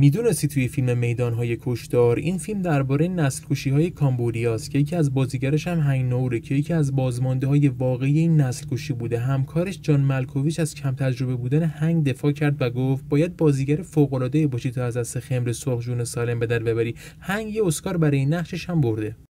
میدونستی توی فیلم میدانهای کشدار، این فیلم درباره نسل‌کشی‌های کامبودیاست که یکی از بازیگرش هم هنگ نور که یکی از بازمانده‌های واقعی این نسل‌کشی بوده. همکارش جان مالکوویچ از کم تجربه بودن هنگ دفاع کرد و گفت باید بازیگر فوق‌العاده‌ای باشی تا از دست خمر سرخ جون سالم به در ببری. هنگ یه اسکار برای نقشش هم برده.